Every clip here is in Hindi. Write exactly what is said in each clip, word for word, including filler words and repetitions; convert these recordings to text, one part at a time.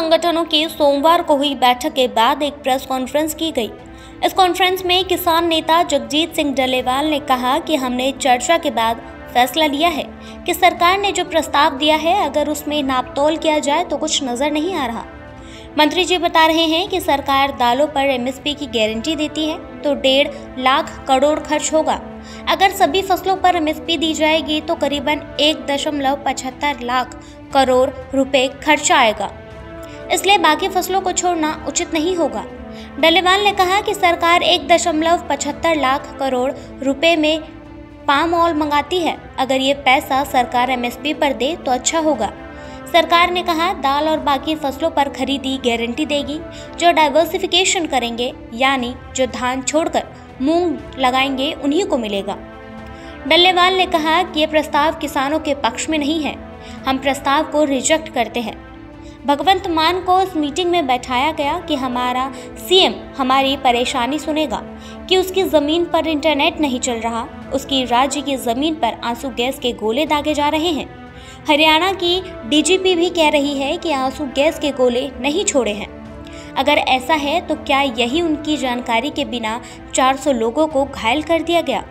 संगठनों की सोमवार को हुई बैठक के बाद एक प्रेस कॉन्फ्रेंस की गई। इस कॉन्फ्रेंस में किसान नेता जगजीत सिंह डल्लेवाल ने कहा कि हमने चर्चा के बाद फैसला लिया है कि सरकार ने जो प्रस्ताव दिया है अगर उसमें नापतोल किया जाए तो कुछ नजर नहीं आ रहा। मंत्री जी बता रहे हैं कि सरकार दालों पर एम एस पी की गारंटी देती है तो डेढ़ लाख करोड़ खर्च होगा। अगर सभी फसलों पर एम एस पी दी जाएगी तो करीबन एक दशमलव पचहत्तर लाख करोड़ रुपए खर्चा आएगा, इसलिए बाकी फसलों को छोड़ना उचित नहीं होगा। डल्लेवाल ने कहा कि सरकार एक दशमलव पचहत्तर लाख करोड़ रुपए में पाम ऑयल मंगाती है, अगर ये पैसा सरकार एम एस पी पर दे तो अच्छा होगा। सरकार ने कहा दाल और बाकी फसलों पर खरीदी गारंटी देगी। जो डाइवर्सिफिकेशन करेंगे यानी जो धान छोड़कर मूंग लगाएंगे उन्हीं को मिलेगा। डल्लेवाल ने कहा कि ये प्रस्ताव किसानों के पक्ष में नहीं है, हम प्रस्ताव को रिजेक्ट करते हैं। भगवंत मान को इस मीटिंग में बैठाया गया कि हमारा सी एम हमारी परेशानी सुनेगा कि उसकी ज़मीन पर इंटरनेट नहीं चल रहा, उसकी राज्य की ज़मीन पर आंसू गैस के गोले दागे जा रहे हैं। हरियाणा की डी जी पी भी कह रही है कि आंसू गैस के गोले नहीं छोड़े हैं। अगर ऐसा है तो क्या यही उनकी जानकारी के बिना चार सौ लोगों को घायल कर दिया गया?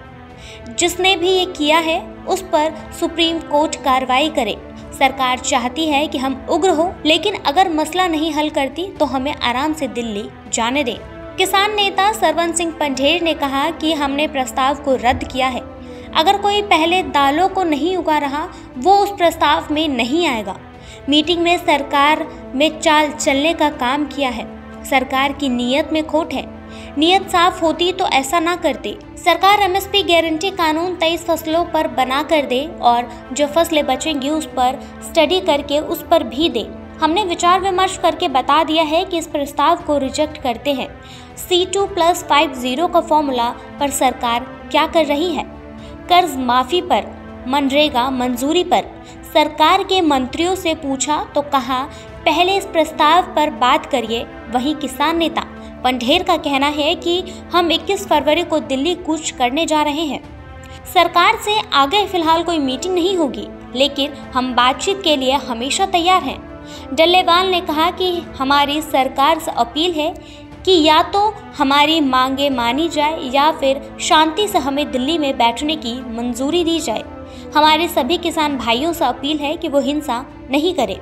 जिसने भी ये किया है उस पर सुप्रीम कोर्ट कार्रवाई करे। सरकार चाहती है कि हम उग्र हो, लेकिन अगर मसला नहीं हल करती तो हमें आराम से दिल्ली जाने दे। किसान नेता सरवण सिंह पंढेर ने कहा कि हमने प्रस्ताव को रद्द किया है। अगर कोई पहले दालों को नहीं उगा रहा वो उस प्रस्ताव में नहीं आएगा। मीटिंग में सरकार में चाल चलने का काम किया है। सरकार की नीयत में खोट है, नीयत साफ होती तो ऐसा ना करते। सरकार एम एस पी गारंटी कानून तेईस फसलों पर बना कर दे और जो फसलें बचेंगी उस पर स्टडी करके उस पर भी दे। हमने विचार विमर्श करके बता दिया है कि इस प्रस्ताव को रिजेक्ट करते हैं। C two plus five zero का फॉर्मूला पर सरकार क्या कर रही है? कर्ज माफ़ी पर, मनरेगा मंजूरी पर सरकार के मंत्रियों से पूछा तो कहा पहले इस प्रस्ताव पर बात करिए। वहीं किसान नेता पंढेर का कहना है कि हम इक्कीस फरवरी को दिल्ली कूच करने जा रहे हैं। सरकार से आगे फिलहाल कोई मीटिंग नहीं होगी, लेकिन हम बातचीत के लिए हमेशा तैयार हैं। डल्लेवाल ने कहा कि हमारी सरकार से अपील है कि या तो हमारी मांगे मानी जाए या फिर शांति से हमें दिल्ली में बैठने की मंजूरी दी जाए। हमारे सभी किसान भाइयों से अपील है कि वो हिंसा नहीं करें।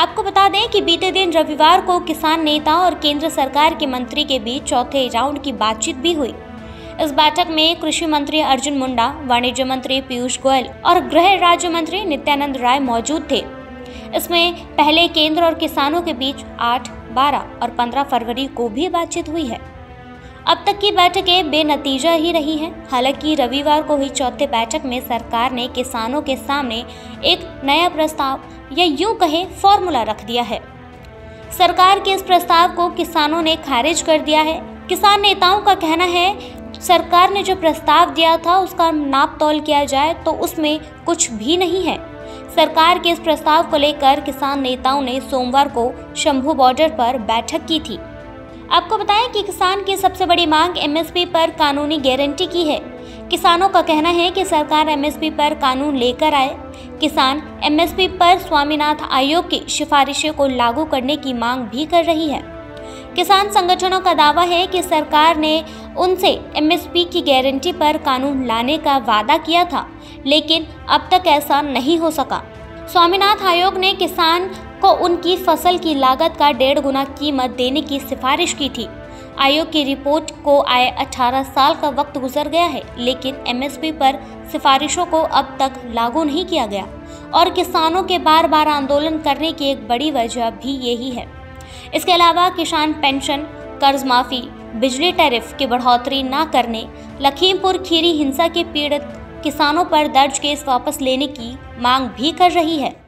आपको बता दें कि बीते दिन रविवार को किसान नेता और केंद्र सरकार के मंत्री के बीच चौथे राउंड की बातचीत भी हुई। इस बैठक में कृषि मंत्री अर्जुन मुंडा, वाणिज्य मंत्री पीयूष गोयल और गृह राज्य मंत्री नित्यानंद राय मौजूद थे। इसमें पहले केंद्र और किसानों के बीच आठ, बारह और पंद्रह फरवरी को भी बातचीत हुई है। अब तक की बैठकें बेनतीजा ही रही हैं। हालांकि रविवार को हुई चौथे बैठक में सरकार ने किसानों के सामने एक नया प्रस्ताव या यूं कहें फॉर्मूला रख दिया है। सरकार के इस प्रस्ताव को किसानों ने खारिज कर दिया है। किसान नेताओं का कहना है सरकार ने जो प्रस्ताव दिया था उसका नाप तोल किया जाए तो उसमें कुछ भी नहीं है। सरकार के इस प्रस्ताव को लेकर किसान नेताओं ने सोमवार को शंभू बॉर्डर पर बैठक की थी। आपको बताएं कि किसान की सबसे बड़ी मांग एम एस पी पर कानूनी गारंटी की है। किसानों का कहना है कि सरकार एम एस पी पर कानून लेकर आए। किसान एम एस पी पर स्वामीनाथ आयोग की सिफारिशों को लागू करने की मांग भी कर रही है। किसान संगठनों का दावा है कि सरकार ने उनसे एम एस पी की गारंटी पर कानून लाने का वादा किया था, लेकिन अब तक ऐसा नहीं हो सका। स्वामीनाथ आयोग ने किसान को उनकी फसल की लागत का डेढ़ गुना कीमत देने की सिफारिश की थी। आयोग की रिपोर्ट को आए अठारह साल का वक्त गुजर गया है, लेकिन एम एस पी पर सिफारिशों को अब तक लागू नहीं किया गया और किसानों के बार बार आंदोलन करने की एक बड़ी वजह भी यही है। इसके अलावा किसान पेंशन, कर्ज माफ़ी, बिजली टैरिफ की बढ़ोतरी ना करने, लखीमपुर खीरी हिंसा के पीड़ित किसानों पर दर्ज केस वापस लेने की मांग भी कर रही है।